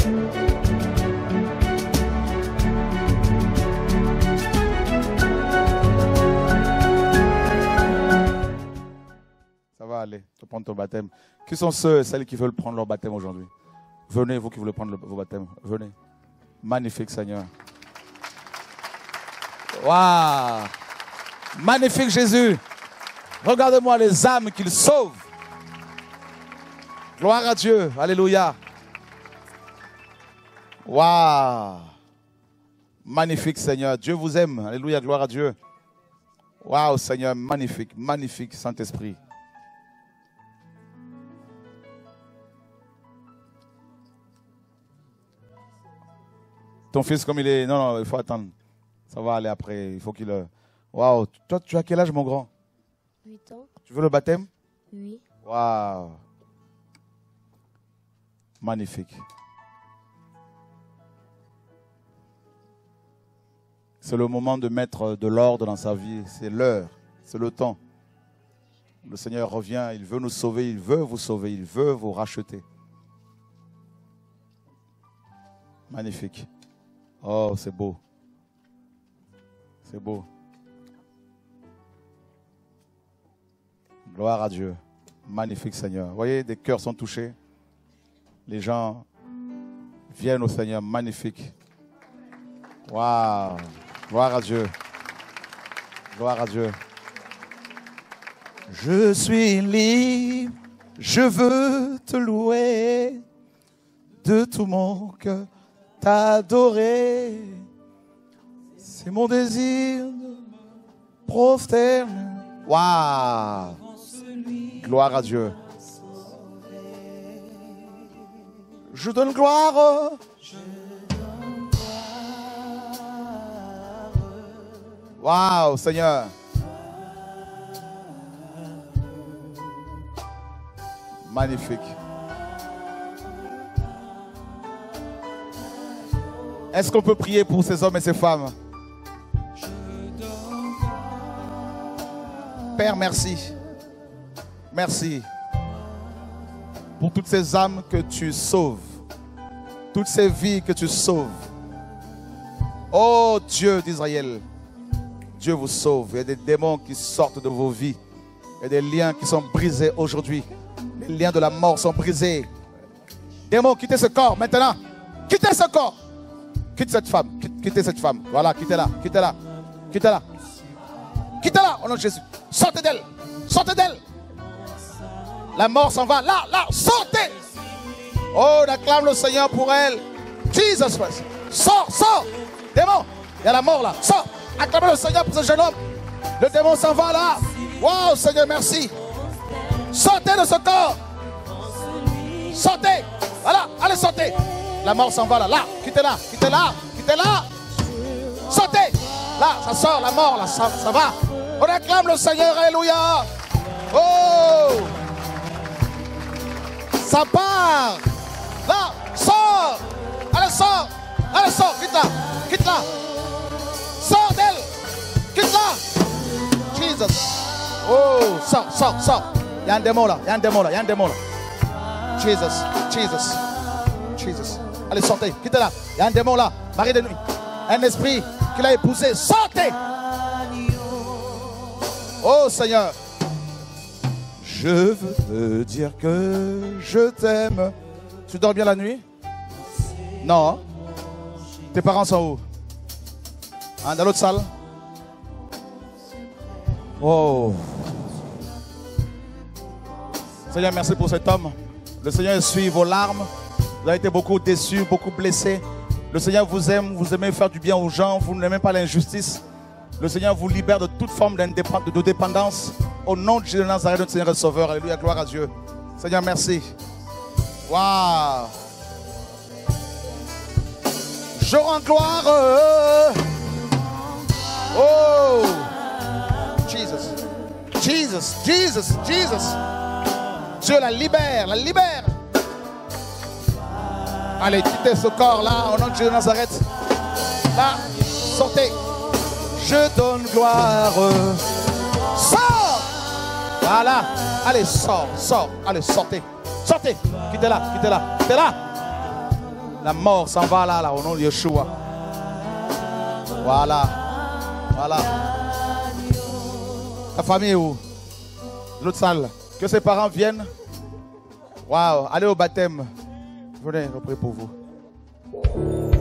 Ça va aller, tu prends ton baptême. Qui sont ceux et celles qui veulent prendre leur baptême aujourd'hui? Venez, vous qui voulez prendre vos baptêmes, venez. Magnifique Seigneur. Waouh! Magnifique Jésus. Regarde-moi les âmes qu'il sauve. Gloire à Dieu. Alléluia. Waouh! Magnifique Seigneur. Dieu vous aime. Alléluia. Gloire à Dieu. Waouh Seigneur. Magnifique. Magnifique Saint-Esprit. Ton fils comme il est... Non, non, il faut attendre. Ça va aller après. Il faut qu'il... Waouh. Toi, tu as quel âge, mon grand? 8 ans. Tu veux le baptême? Oui. Waouh. Magnifique. C'est le moment de mettre de l'ordre dans sa vie. C'est l'heure. C'est le temps. Le Seigneur revient. Il veut nous sauver. Il veut vous sauver. Il veut vous racheter. Magnifique. Oh, c'est beau. C'est beau. Gloire à Dieu. Magnifique Seigneur. Vous voyez, des cœurs sont touchés. Les gens viennent au Seigneur. Magnifique. Waouh. Gloire à Dieu. Gloire à Dieu. Je suis libre. Je veux te louer de tout mon cœur. T'adorer, c'est mon désir de me prosterner. Waouh! Gloire à Dieu. Je donne gloire. Waouh, Seigneur. Magnifique. Est-ce qu'on peut prier pour ces hommes et ces femmes? Père, merci. Merci pour toutes ces âmes que tu sauves. Toutes ces vies que tu sauves. Oh Dieu d'Israël, Dieu vous sauve. Il y a des démons qui sortent de vos vies. Il y a des liens qui sont brisés aujourd'hui. Les liens de la mort sont brisés. Démons, quittez ce corps maintenant. Quittez ce corps. Quitte cette femme, quittez cette femme. Voilà, quittez-la, quittez-la, quittez-la. Quittez-la, au nom de Jésus. Sortez d'elle, sortez d'elle. La mort s'en va, là, là, sortez. Oh, on acclame le Seigneur pour elle. Jesus Christ. Sors, sors. Démon, il y a la mort là. Sors, acclamez le Seigneur pour ce jeune homme. Le démon s'en va là. Wow, Seigneur, merci. Sortez de ce corps. Sortez, voilà, allez, sortez. La mort s'en va là, là, quittez-la, quittez-la, quittez-la. Sautez. Là, ça sort, la mort, là, ça va. On acclame le Seigneur, alléluia. Oh, ça part. Là, sort. Allez, sort. Allez, sort, quitte-la, quitte-la. Sort d'elle, quitte-la. Jesus. Oh, sort, sort, sort. Il y a un démon là, il y a un démon là, il y a un démon là. Jesus, Jesus, Jesus. Allez, sortez, quittez-la. Il y a un démon là, mari de nuit. Un esprit qui l'a épousé. Sortez. Oh Seigneur. Je veux te dire que je t'aime. Tu dors bien la nuit? Non. Tes parents sont où? Hein, dans l'autre salle? Oh. Seigneur, merci pour cet homme. Le Seigneur essuie vos larmes. Vous avez été beaucoup déçus, beaucoup blessés. Le Seigneur vous aime, vous aimez faire du bien aux gens, vous n'aimez pas l'injustice. Le Seigneur vous libère de toute forme de dépendance. Au nom de Jésus de Nazareth, notre Seigneur et Sauveur. Alléluia, gloire à Dieu. Seigneur, merci. Waouh. Je rends gloire. Oh. Jesus. Jesus, Jesus, Jesus. Dieu la libère, la libère. Allez, quittez ce corps-là, au nom de Jésus de Nazareth. Là, sortez. Je donne gloire. Sors. Voilà. Allez, sors, sors. Allez, sortez. Sortez. Quittez-la, quittez-la, quittez-la. La mort s'en va là, au nom de Yeshua. Voilà. Voilà. Ta famille est où? L'autre salle. Que ses parents viennent. Waouh. Allez au baptême. Venez, on prie pour vous.